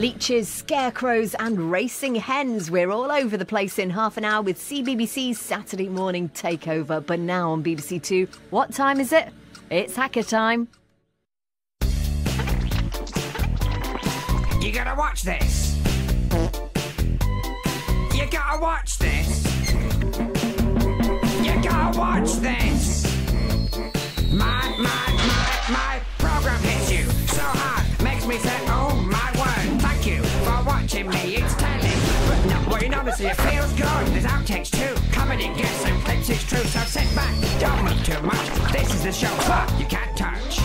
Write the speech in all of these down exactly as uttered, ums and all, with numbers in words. Leeches, scarecrows and racing hens. We're all over the place in half an hour with C B B C's Saturday Morning Takeover. But now on B B C Two, what time is it? It's Hacker Time. You gotta watch this. You gotta watch this. You gotta watch this. My, my, my, my program hits you so hard. Makes me say, oh my word. Thank you for watching me. It's telling. But not what you notice, it feels good. There's outtakes too. Comedy gets some clips, it's true. So sit back, don't look too much. This is the show, but you can't touch.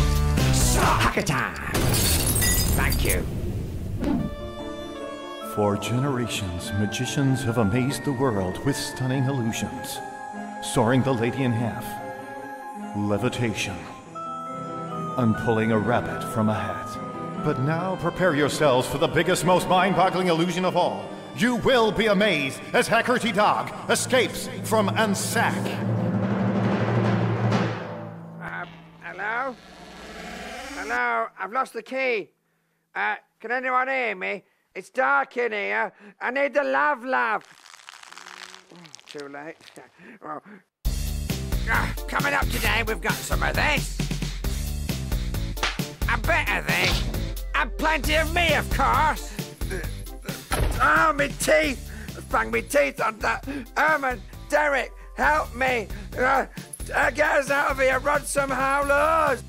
Stop Hacker Time. Thank you. For generations, magicians have amazed the world with stunning illusions. Sawing the lady in half, levitation, unpulling a rabbit from a hat. But now prepare yourselves for the biggest, most mind-boggling illusion of all. You will be amazed as Hacker T Dog escapes from Anzac. Uh, hello? Hello? I've lost the key. Uh, can anyone hear me? It's dark in here. I need the lav lav. Too late. Well, uh, coming up today, we've got some of this. A bit of this. And plenty of me, of course. Oh, my teeth. Bang my teeth on that. Herman, Derek, help me. Uh, uh, get us out of here. Run somehow, Lord.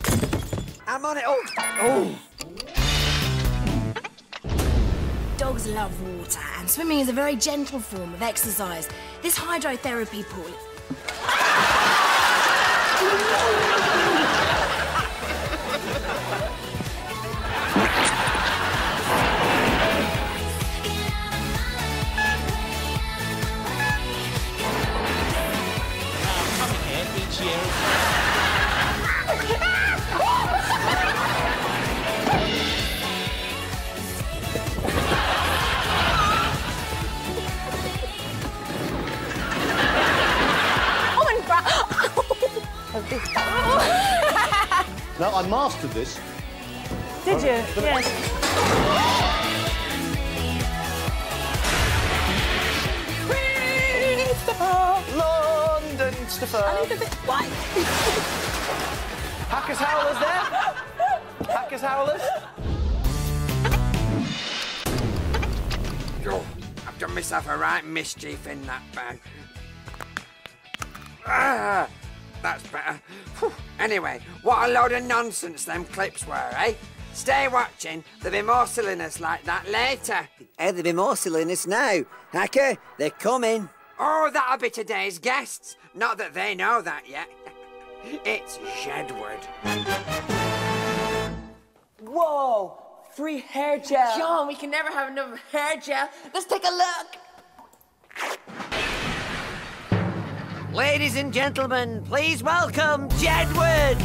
I'm on it. Oh. Oh. Dogs love water, and swimming is a very gentle form of exercise. This hydrotherapy pool... Now, coming here each year... Now, I mastered this. Did you? Right. Yes. Christopher! London, Christopher! I need a bit white. Hackers howlers there? Hackers howlers? Yo, I've done myself a right mischief in that bag. Ah! That's better. Whew. Anyway, what a load of nonsense them clips were, eh? Stay watching. There'll be more silliness like that later. Hey, there'll be more silliness now. Hacker, they're coming. Oh, that'll be today's guests. Not that they know that yet. It's Jedward. Whoa! Free hair gel. John, we can never have enough hair gel. Let's take a look. Ladies and gentlemen, please welcome Jedward!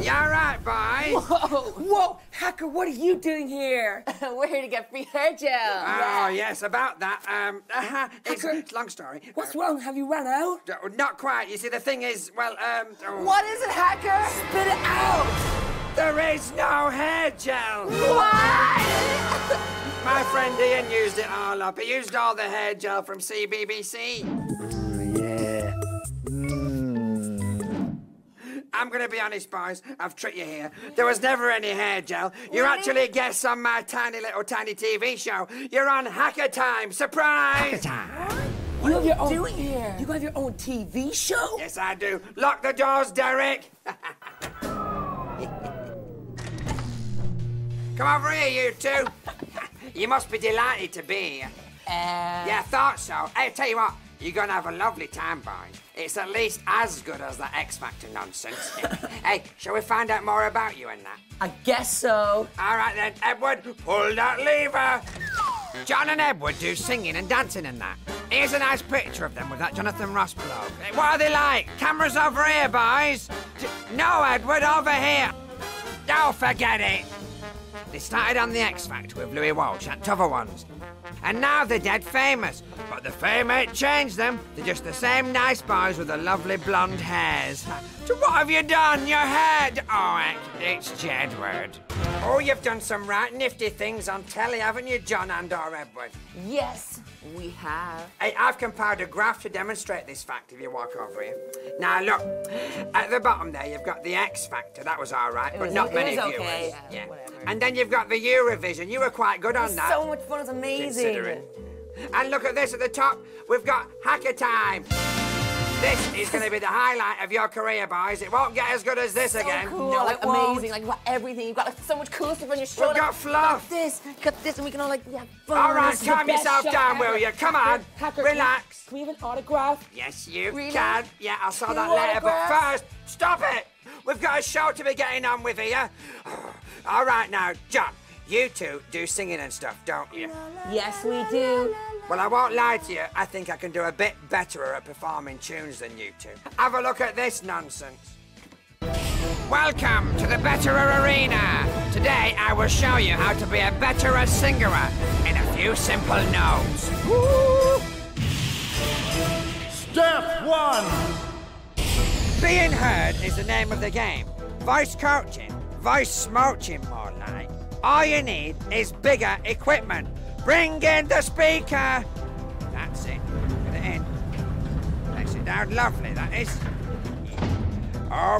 You alright, boys? Whoa! Whoa! Hacker, what are you doing here? We're here to get free hair gel. Oh, yeah. Yes, about that. Um, uh, it's a long story. What's uh, wrong? Have you run out? Not quite. You see, the thing is, well, um... Oh. What is it, Hacker? Spit it out! There is no hair gel! What? My friend Ian used it all up. He used all the hair gel from C B B C. Mm, yeah. Mm. I'm going to be honest, boys. I've tricked you here. There was never any hair gel. You really? Actually guessed on my tiny little tiny T V show. You're on Hacker Time. Surprise! Hacker Time. What, what are you, you doing here? You have your own T V show? Yes, I do. Lock the doors, Derek. Come over here, you two. You must be delighted to be here. Uh... Yeah, I thought so. Hey, tell you what, you're going to have a lovely time, boys. It's at least as good as that X Factor nonsense. Hey, shall we find out more about you and that? I guess so. All right, then, Edward, pull that lever. John and Edward do singing and dancing and that. Here's a nice picture of them with that Jonathan Ross blog. Hey, what are they like? Cameras over here, boys. D no, Edward, over here. Don't forget it. They started on the X Factor with Louis Walsh and t'other ones. And now they're dead famous. But the fame ain't changed them. They're just the same nice boys with the lovely blonde hairs. So what have you done? Your head! Oh, it's Jedward. Oh, you've done some right nifty things on telly, haven't you, John and/or Edward? Yes, we have. Hey, I've compiled a graph to demonstrate this fact if you walk over here. Now, look, at the bottom there, you've got the X Factor. That was all right, it but was, not many viewers. Okay. Yeah, yeah. Whatever. And then you've got the Eurovision. You were quite good on that. So much fun, it's amazing. Considering. And look at this at the top. We've got Hacker Time. This is going to be the highlight of your career, boys. It won't get as good as this so again. Cool. No, like, it won't. Amazing. Like, you've got everything. You've got like, so much cool stuff on your show. We've got fluff. Got this, got this, and we can all, like, yeah, fun. All right, calm yourself down, will you? Come on. Hacker, relax. Can we have an autograph? Yes, you really? can. Yeah, I saw that later, but first, stop it. We've got a show to be getting on with here. All right, now, John, you two do singing and stuff, don't you? Yes, we do. Well, I won't lie to you, I think I can do a bit better at performing tunes than you two. Have a look at this nonsense. Welcome to the Betterer Arena. Today, I will show you how to be a betterer singer in a few simple notes. Woo! Step one. Being heard is the name of the game. Voice coaching, voice smooching more like. All you need is bigger equipment. Bring in the speaker. That's it. Put it in. Place it down lovely, that is.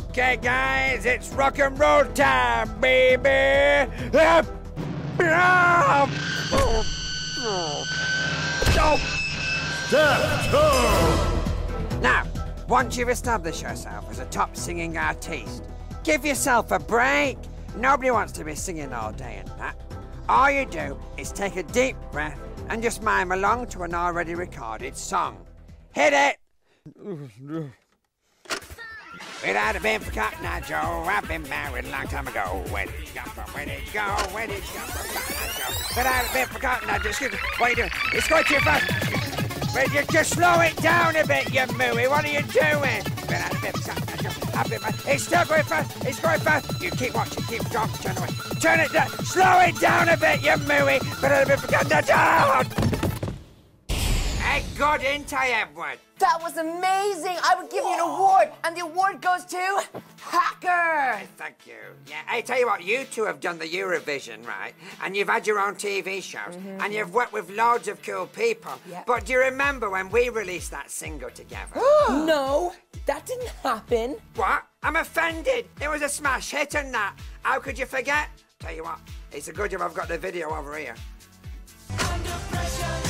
Okay, guys, it's rock and roll time, baby. Now, once you've established yourself as a top singing artiste, give yourself a break. Nobody wants to be singing all day and that. All you do is take a deep breath and just mime along to an already recorded song. Hit it! Without a bit of cock, now, Joe, I've been married a long time ago. Where did you come from? Where did you go? Where did you come from? Without a bit of cock, now, Joe, excuse me, what are you doing? It's going too fast. But you just slow it down a bit, you mooey. What are you doing? Without a bit of cock, now, it's still going fast, it's going fast. You keep watching, keep going, turn away. Turn it down, slow it down a bit, you mooey. But a bit forgotten that down. Hey, good, ain't I, Edward? That was amazing. I would give Whoa. you an award, and the award goes to Hacker. Hey, thank you. Yeah, I tell you what, you two have done the Eurovision, right? And you've had your own T V shows, mm-hmm. and you've worked with loads of cool people. Yep. But do you remember when we released that single together? No. That didn't happen. What? I'm offended. It was a smash hit and that. How could you forget? Tell you what, it's a good job I've got the video over here. Under pressure,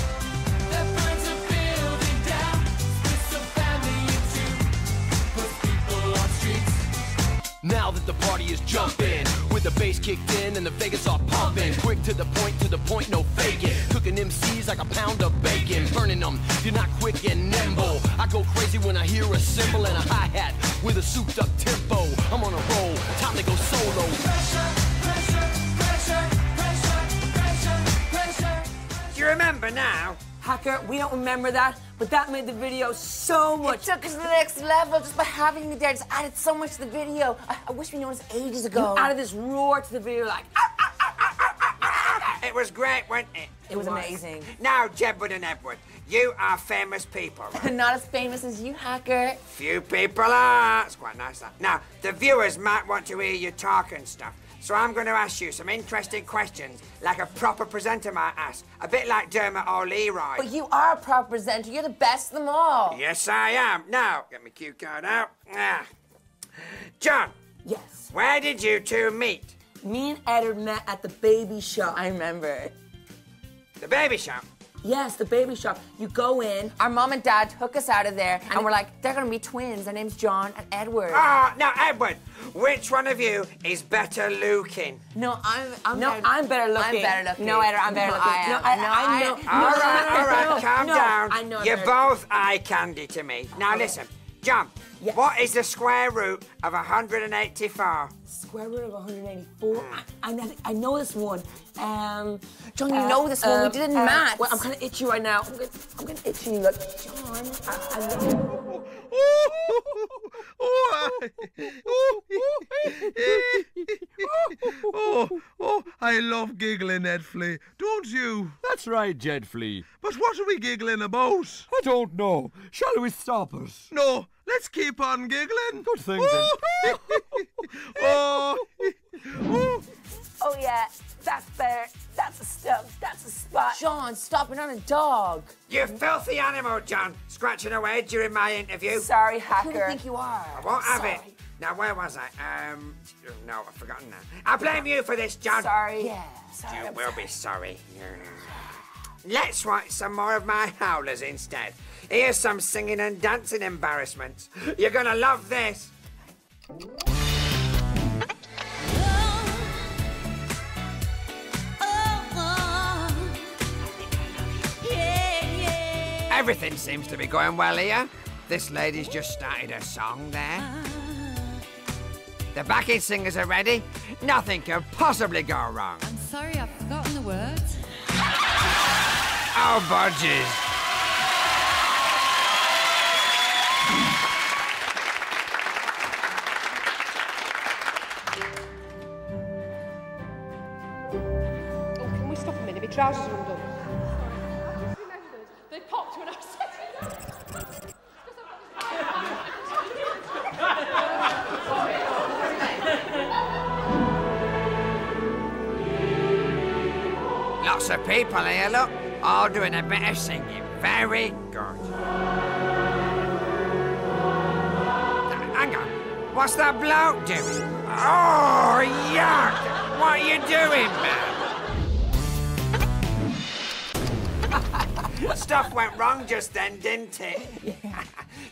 the fines are building down. With some family in two, put people on streets. Now that the party is jumping, with the bass kicked in and the Vegas are pumping. Quick to the point, to the point, no faking. Cooking M Cs like a pound of bacon. Burning them, you're not quick and nimble. I go crazy when I hear a cymbal and a hi-hat with a souped-up tempo. I'm on a roll, time to go solo. Pressure, pressure, pressure, pressure, pressure, pressure. Do you remember now? Hacker, we don't remember that, but that made the video so much. It took us to the next level just by having you there. Just added so much to the video. I, I wish we noticed ages ago. You added this roar to the video like, ah, ah, ah, ah, ah, ah, ah, ah. It was great, wasn't it? It was amazing. Now, Jedward and Edward, you are famous people, right? Not as famous as you, Hacker. Few people are. It's quite nice, that. Now, the viewers might want to hear you talk and stuff, so I'm going to ask you some interesting questions, like a proper presenter might ask, a bit like Dermot O'Leary. But you are a proper presenter. You're the best of them all. Yes, I am. Now, get my cue card out. Ah. John. Yes? Where did you two meet? Me and Edward met at the baby shop. I remember. The baby shop? Yes, the baby shop. You go in. Our mom and dad took us out of there, and, and we're like, they're going to be twins. Their name's John and Edward. Ah, oh, now, Edward, which one of you is better looking? No, I'm, I'm, no, better, I'm better looking. I'm better looking. No, Edward, I'm better looking. I am. No, I, no, I, I know. No, all right, all right, no, calm no, down. I know. You're both eye candy to me. Now, okay. Listen, John, yes. What is the square root of one hundred eighty-four? Square root of one hundred eighty-four? Mm. I, I, I know this one. Um, John, you uh, know this one. Um, we did it in uh, maths. Well, I'm kind of itchy right now. I'm going I'm to itchy you. Like, John, I, I know. oh, oh, I love giggling, Ed Flea. Don't you? That's right, Jed Flea. But what are we giggling about? I don't know. Shall we stop us? No. Let's keep on giggling. Good thing, then. oh. oh. Oh yeah, that's better. That's a stump. That's a spot. John, stop. We're not a dog. You filthy animal, John. Scratching away during my interview. Sorry, Hacker. Who do you think you are? I won't have Sorry. it. Now, where was I? Um, no, I've forgotten that. I blame you for this, John. Sorry. Yeah. Sorry, you I'm will sorry. be sorry. Let's write some more of my howlers instead. Here's some singing and dancing embarrassments. You're gonna love this. Everything seems to be going well here. This lady's just started a song there. The backing singers are ready. Nothing can possibly go wrong. I'm sorry, I've forgotten the words. Oh, budgies. Oh, can we stop a minute? My trousers are all done. Lots of people here, look, all doing a bit of singing. Very good. Now, hang on, what's that bloke doing? Oh, yuck! What are you doing, man? Stuff went wrong just then, didn't it? Yeah.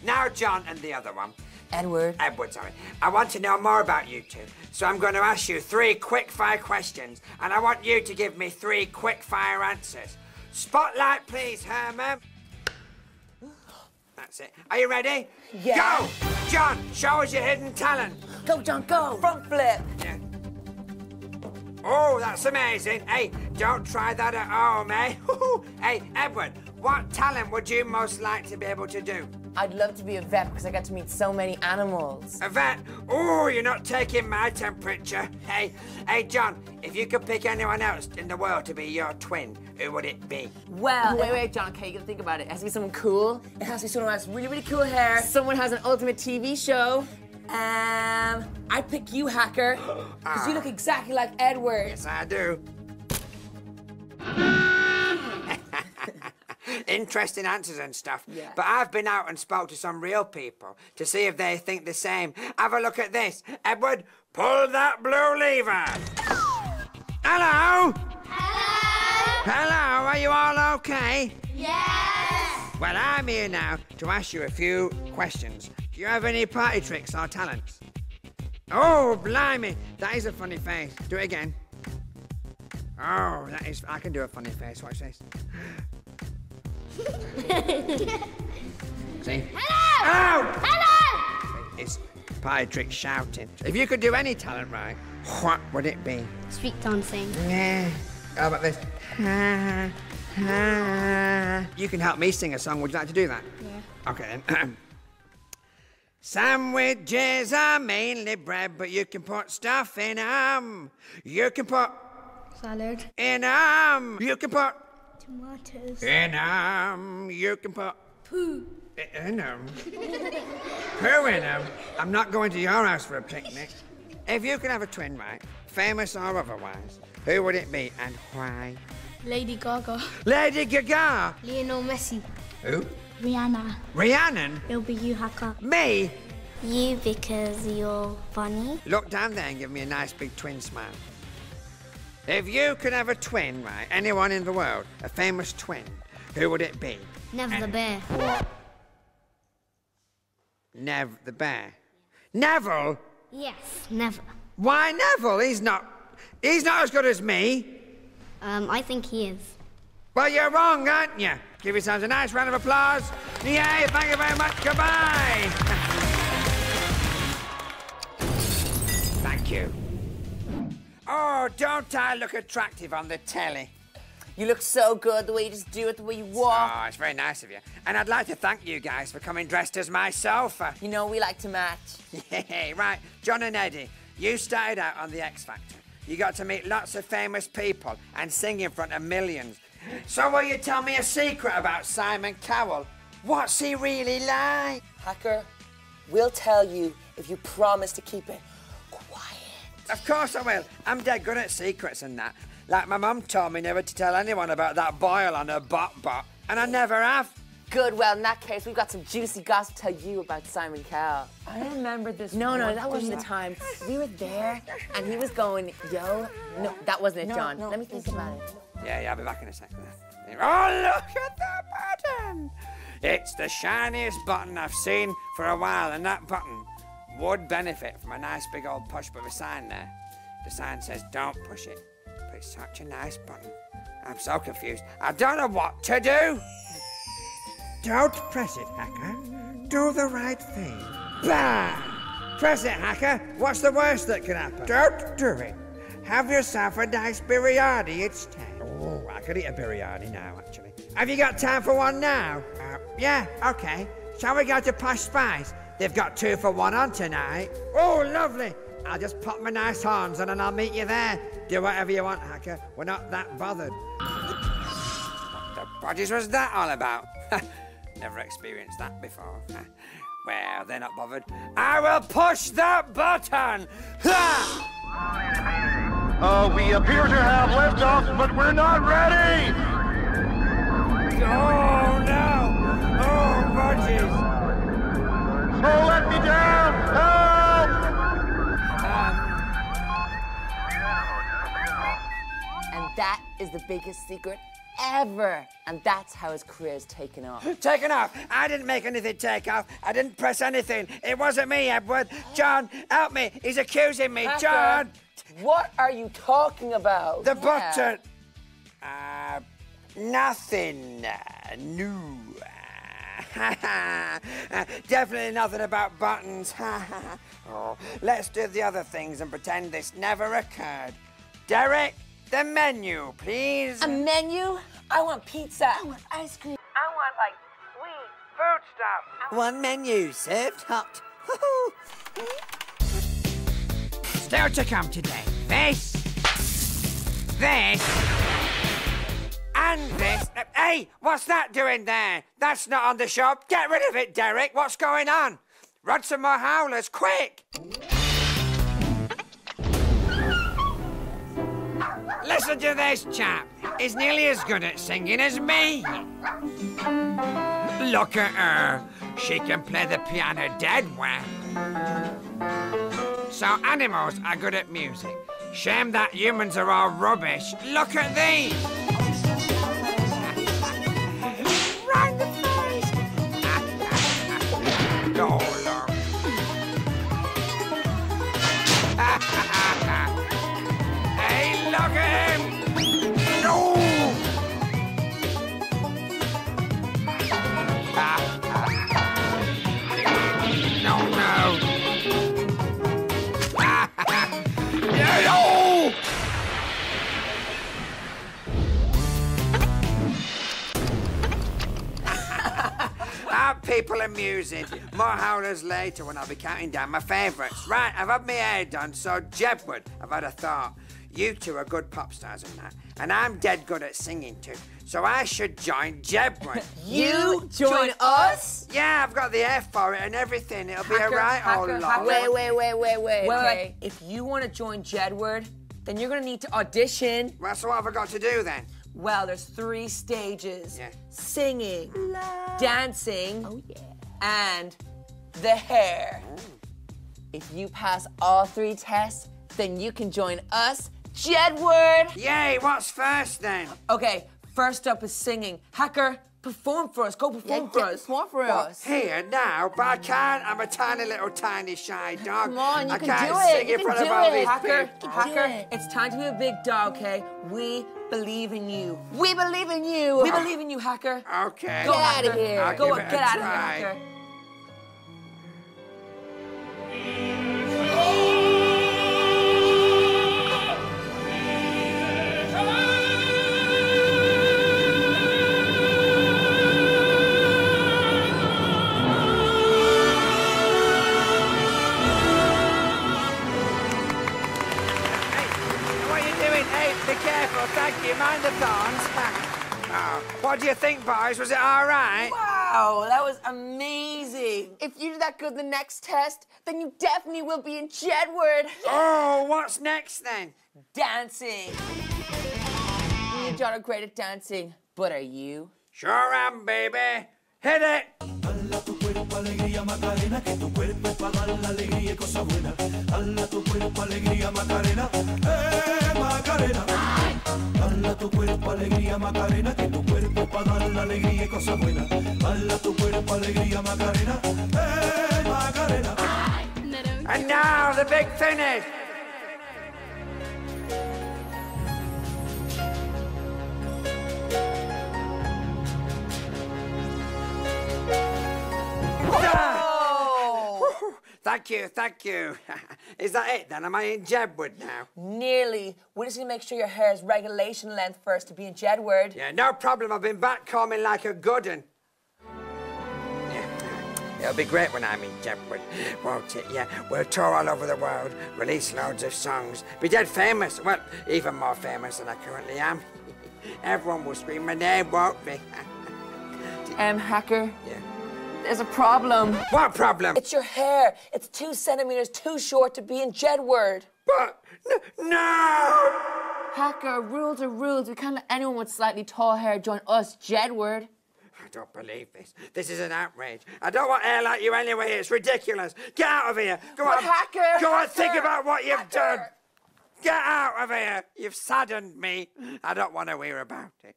Now, John and the other one. Edward. Edward, sorry. I want to know more about you two, so I'm going to ask you three quick-fire questions, and I want you to give me three quick-fire answers. Spotlight, please, Herman. That's it. Are you ready? Yeah. Go! John, show us your hidden talent. Go, John, go! Front flip. Yeah. Oh, that's amazing. Hey, don't try that at home, eh? Hey, Edward, what talent would you most like to be able to do? I'd love to be a vet because I got to meet so many animals. A vet? Oh, you're not taking my temperature. Hey, hey, John, if you could pick anyone else in the world to be your twin, who would it be? Well, wait, wait, John, okay, you gotta think about it. It has to be someone cool. It has to be someone who has really, really cool hair. Someone has an ultimate T V show. Um, I'd pick you, Hacker, because uh, you look exactly like Edward. Yes, I do. Interesting answers and stuff, yeah. But I've been out and spoke to some real people to see if they think the same. Have a look at this. Edward, pull that blue lever. Hello? Hello? Hello, are you all okay? Yes. Well, I'm here now to ask you a few questions. Do you have any party tricks or talents? Oh, blimey, that is a funny face. Do it again. Oh, that is, I can do a funny face, watch this. See? Hello! Hello! Hello! It's party trick shouting. If you could do any talent right, what would it be? Street dancing. Yeah. How about this? Ha, ha. You can help me sing a song. Would you like to do that? Yeah. Okay then. Sandwiches are mainly bread, but you can put stuff in 'em. You can put salad in 'em. You can put tomatoes. In 'em, you can put poo in 'em. Poo in 'em. I'm not going to your house for a picnic. If you could have a twin, right, famous or otherwise, who would it be and why? Lady Gaga. Lady Gaga. Lionel Messi. Who? Rihanna. Rihanna. It'll be you, Hacker. Me. You, because you're funny. Look down there and give me a nice big twin smile. If you could have a twin, right, anyone in the world, a famous twin, who would it be? Neville the Bear. What? Nev the Bear. Neville? Yes, Neville. Why Neville? He's not... he's not as good as me. Um, I think he is. Well, you're wrong, aren't you? Give yourselves a nice round of applause. Yay, thank you very much. Goodbye. Thank you. Oh, don't I look attractive on the telly? You look so good, the way you just do it, the way you walk. Oh, it's very nice of you. And I'd like to thank you guys for coming dressed as myself. You know, we like to match. Yeah, right. John and Eddie, you started out on the X Factor. You got to meet lots of famous people and sing in front of millions. So will you tell me a secret about Simon Cowell? What's he really like? Hacker, we'll tell you if you promise to keep it quiet. Of course I will. I'm dead good at secrets and that. Like, my mum told me never to tell anyone about that boil on her bot-bot, and I never have. Good, well, in that case, we've got some juicy gossip to tell you about Simon Cowell. I remember this. No, no, that wasn't the time. We were there, and he was going, yo. No, that wasn't it, no, John. No, Let me think about it. Yeah, yeah, I'll be back in a second. Oh, look at that button! It's the shiniest button I've seen for a while, and that button would benefit from a nice big old push with a sign there. The sign says, don't push it, but it's such a nice button. I'm so confused. I don't know what to do! Don't press it, Hacker. Do the right thing. Bam! Press it, Hacker. What's the worst that can happen? Don't do it. Have yourself a nice biryani instead. Oh, I could eat a biryani now, actually. Have you got time for one now? Uh, yeah, OK. Shall we go to Posh Spice? They've got two for one on tonight. Oh, lovely. I'll just pop my nice horns on and I'll meet you there. Do whatever you want, Hacker. We're not that bothered. What the bodges was that all about? Never experienced that before. Well, they're not bothered. I will push that button! Uh, we appear to have liftoff, but we're not ready! Oh, no! Oh, budgies! Oh, let me down! Help! Um... And that is the biggest secret ever, and that's how his career's taken off. Taken off? I didn't make anything take off. I didn't press anything. It wasn't me, Edward. John, help me. He's accusing me. Hacker, John! What are you talking about? The yeah. button. Uh, nothing uh, new. uh, definitely nothing about buttons. Oh, let's do the other things and pretend this never occurred. Derek, the menu, please. A menu? I want pizza. I want ice cream. I want, like, sweet food stuff. I One menu served hot. Still to come today. This, this, and this. Hey, what's that doing there? That's not on the shop. Get rid of it, Derek. What's going on? Run some more howlers, quick. Listen to this chap. He's nearly as good at singing as me. Look at her. She can play the piano dead well. So animals are good at music. Shame that humans are all rubbish. Look at these. Right in the face. Oh, Lord. Hey, look at him! No! No, no! No! Aren't people amusing? More howlers later when I'll be counting down my favourites. Right, I've had my hair done, so Jedward, I've had a thought. You two are good pop stars and that, and I'm dead good at singing too, so I should join Jedward. You join us? Yeah, I've got the air for it and everything. It'll hacker, be a right hacker, old lot. Wait, wait, wait, wait, wait. Well, okay. Like, if you want to join Jedward, then you're going to need to audition. Well, so what have I got to do then? Well, there's three stages. Yeah. Singing, love, dancing, oh, yeah, and the hair. Ooh. If you pass all three tests, then you can join us, Jedward! Yay, what's first then? Okay, first up is singing. Hacker, perform for us. Go perform yeah, for us. Perform for well, us. Here now, but I can't. I'm a tiny little tiny shy dog. Come on, you I can can't do it. Sing you in front of all these Hacker, people. Hacker, it. It's time to be a big dog, okay? We believe in you. We believe in you. We believe in you, Hacker. Okay. Go get out of here. I'll Go on, get out of here, Hacker. Oh! Thank you, mind the thorns. Oh, what do you think, boys? Was it all right? Wow. Wow, that was amazing. If you do that good in the next test, then you definitely will be in Jedward. Oh, what's next then? Dancing. Me and John are great at dancing, but are you? Sure am, baby. Hit it. And now the big finish. Thank you, thank you. Is that it then? Am I in Jedward now? Nearly. We're just gonna make sure your hair is regulation length first to be in Jedward. Yeah, no problem. I've been back combing like a good un. Yeah. It'll be great when I'm in Jedward, won't it? Yeah, we'll tour all over the world, release loads of songs, be dead famous. Well, even more famous than I currently am. Everyone will scream my name, won't they? um, Hacker? Yeah. There's a problem. What problem? It's your hair. It's two centimetres too short to be in Jedward. But, no! Hacker, rules are rules. We can't let anyone with slightly tall hair join us, Jedward. I don't believe this. This is an outrage. I don't want hair like you anyway. It's ridiculous. Get out of here. Go but on. Hacker! Go on, think about what you've Hacker. done. Get out of here! You've saddened me. I don't want to hear about it.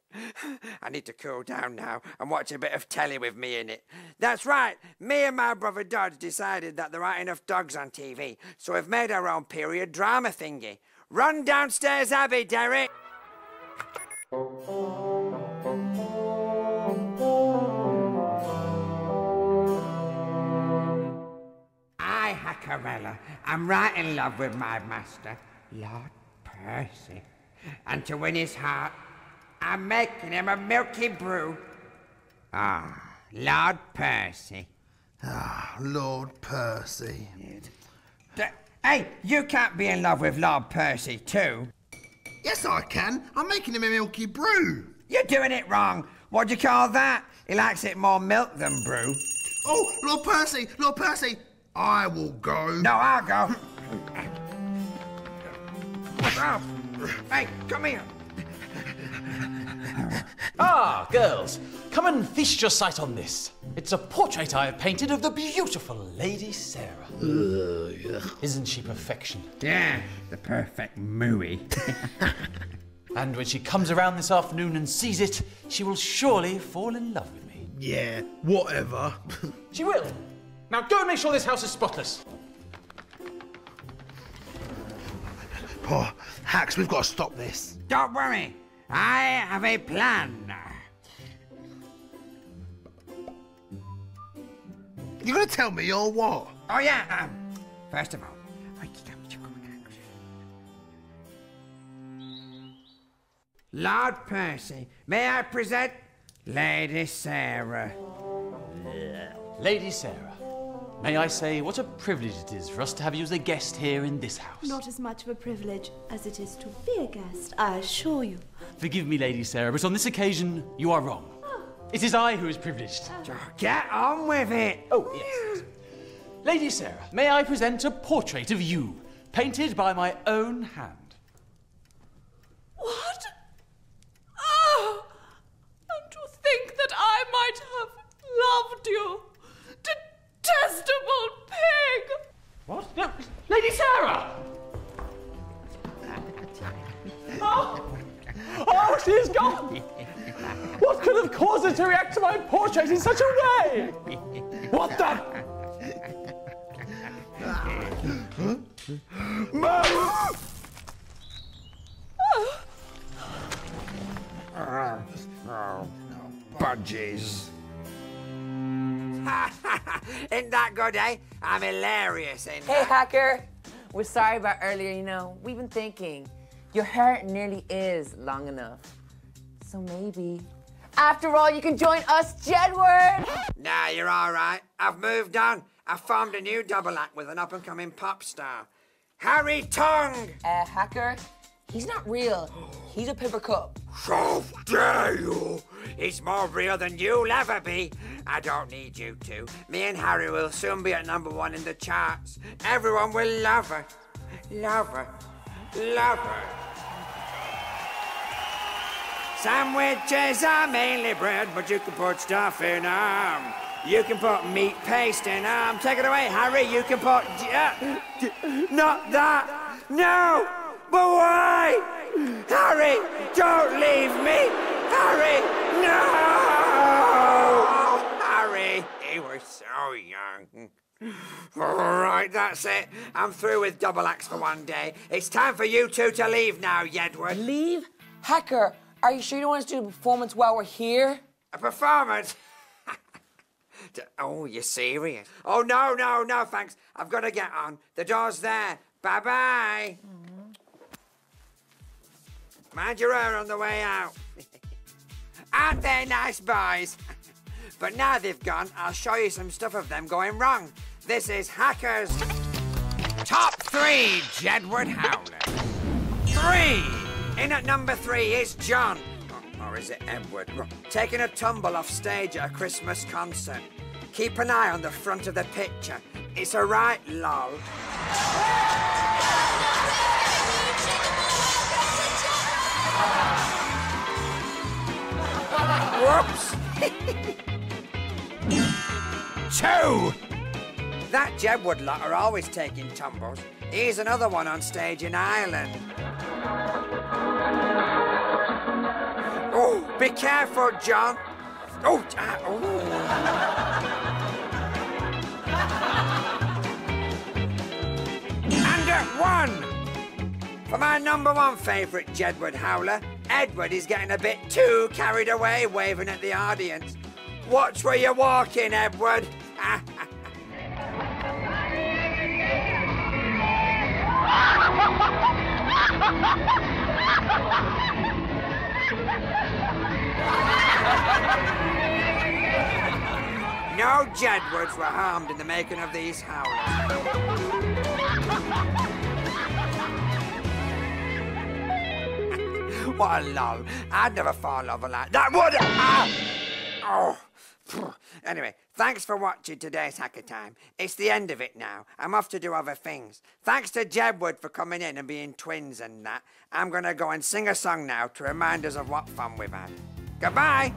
I need to cool down now and watch a bit of telly with me in it. That's right. Me and my brother Dodge decided that there aren't enough dogs on T V, so we've made our own period drama thingy. Run downstairs, Abby, Derek. I, Hackerella, am right in love with my master, Lord Percy, and to win his heart, I'm making him a milky brew. Ah, Lord Percy. Ah, Lord Percy. Hey, you can't be in love with Lord Percy too. Yes, I can. I'm making him a milky brew. You're doing it wrong. What do you call that? He likes it more milk than brew. Oh, Lord Percy, Lord Percy. I will go. No, I'll go. Oh. Hey, come here. Ah, girls, come and feast your sight on this. It's a portrait I have painted of the beautiful Lady Sarah. Uh, yeah. Isn't she perfection? Yeah, the perfect mooey. And when she comes around this afternoon and sees it, she will surely fall in love with me. Yeah, whatever. She will. Now go and make sure this house is spotless. Oh, Hacks, we've got to stop this. Don't worry. I have a plan. You're going to tell me you're what? Oh, yeah. Um, first of all, Lord Percy, may I present Lady Sarah? Lady Sarah. May I say, what a privilege it is for us to have you as a guest here in this house. Not as much of a privilege as it is to be a guest, I assure you. Forgive me, Lady Sarah, but on this occasion, you are wrong. Oh. It is I who is privileged. Oh. Get on with it! Oh, yes. Lady Sarah, may I present a portrait of you, painted by my own hand? What? Oh! And to think that I might have loved you. Detestable pig! What? No, Lady Sarah! Oh! Oh, she's gone! What could have caused her to react to my portrait in such a way? What the? Budgies. Isn't that good, eh? I'm hilarious, ain't Hey, that? Hacker. We're sorry about earlier, you know. We've been thinking. Your hair nearly is long enough. So maybe, after all, you can join us, Jedward! Nah, you're all right. I've moved on. I formed a new double act with an up-and-coming pop star. Harry Tongue! Uh, Hacker, He's not real. He's a paper cup. How dare you! He's more real than you'll ever be. I don't need you two. Me and Harry will soon be at number one in the charts. Everyone will love her. Love her. Love her. Sandwiches are mainly bread, but you can put stuff in them. You can put meat paste in them. Take it away, Harry. You can put... Not that. No! But why? Harry, don't leave me! Harry, no! Oh, Harry, he was so young. All right, that's it. I'm through with double acts for one day. It's time for you two to leave now, Jedward. Leave? Hacker, are you sure you don't want us to do a performance while we're here? A performance? Oh, you're serious? Oh, no, no, no, thanks. I've got to get on. The door's there. Bye-bye. Mm. Mind your hair on the way out. Aren't they nice boys? But now they've gone, I'll show you some stuff of them going wrong. This is Hacker's Top Three Jedward Howler. Three! In at number three is John, or is it Edward, taking a tumble off stage at a Christmas concert. Keep an eye on the front of the picture. It's a right lol. Whoops! Two! That Jedward lot are always taking tumbles. Here's another one on stage in Ireland. Oh, be careful, John. Oh, ah, oh. And at one! For my number one favourite Jedward howler, Edward is getting a bit too carried away, waving at the audience. Watch where you're walking, Edward. No Jedwards were harmed in the making of these howlers. What a lol. I'd never fall over like that, would I? Oh. Anyway, thanks for watching today's Hacker Time. It's the end of it now. I'm off to do other things. Thanks to Jedward for coming in and being twins and that. I'm going to go and sing a song now to remind us of what fun we've had. Goodbye.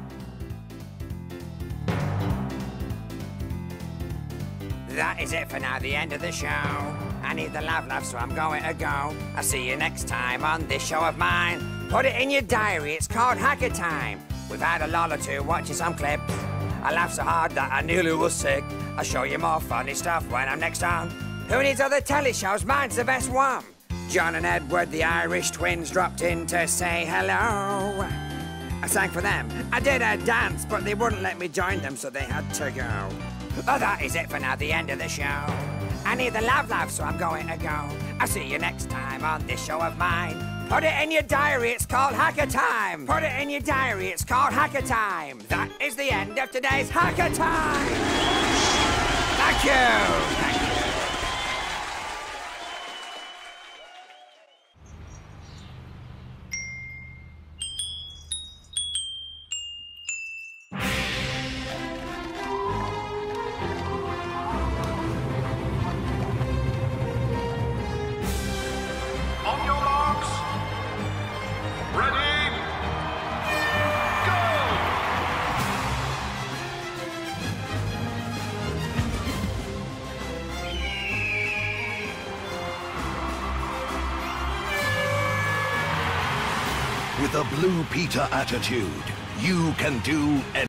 That is it for now, the end of the show. I need the love, love, so I'm going to go. I'll see you next time on this show of mine. Put it in your diary, it's called Hacker Time. We've had a lot or two watching some clips. I laughed so hard that I nearly was sick. I'll show you more funny stuff when I'm next on. Who needs other telly shows? Mine's the best one. John and Edward, the Irish twins, dropped in to say hello. I sang for them. I did a dance, but they wouldn't let me join them, so they had to go. Oh, that is it for now, the end of the show. I need the love, love, so I'm going to go. I'll see you next time on this show of mine. Put it in your diary, it's called Hacker Time. Put it in your diary, it's called Hacker Time. That is the end of today's Hacker Time. Thank you. Thank you. Blue Peter attitude. You can do anything.